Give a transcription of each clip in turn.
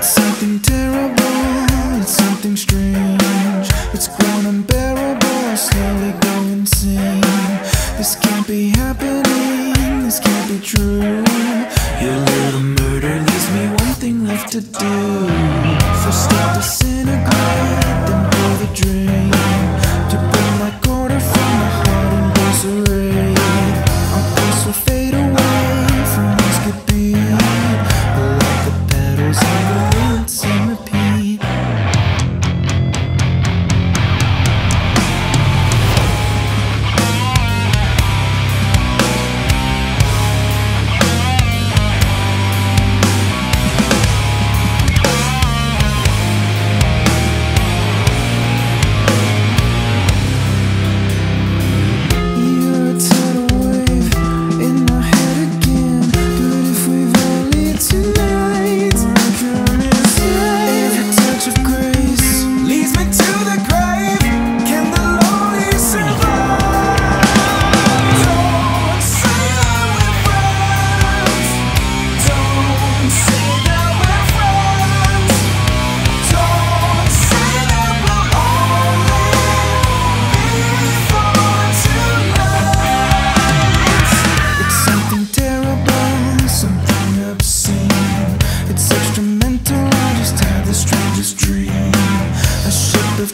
It's something terrible, it's something strange. It's grown unbearable, slowly going insane. This can't be happening, this can't be true. Your little murder leaves me one thing left to do. First step, disintegrate, then pull the drain. To bring my quarter from my heart and eviscerate. Our face will fade away from this could be. But like the petals in the woods on repeat.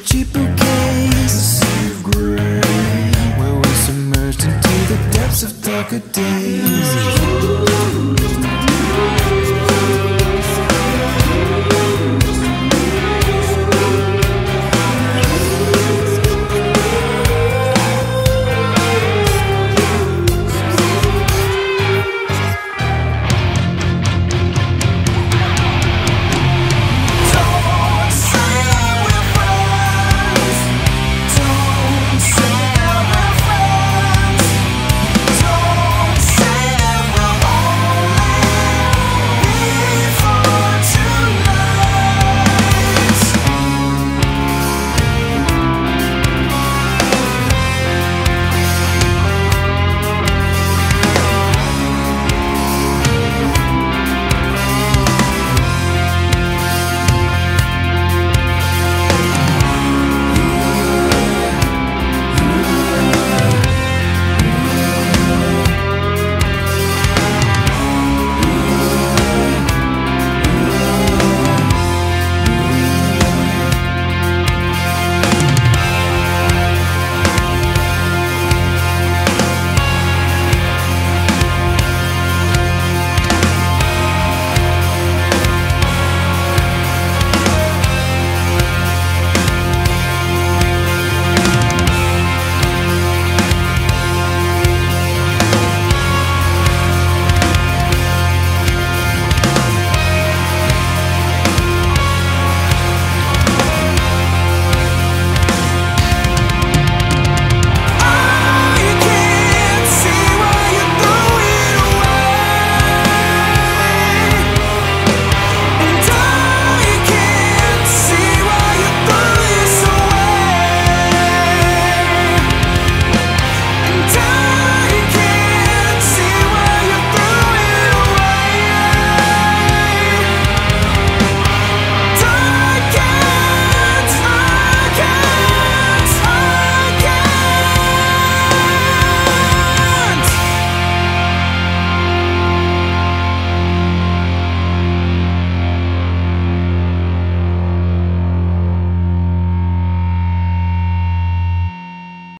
Cheap bouquets, a sea of grey, where we're submerged into the depths of darker days.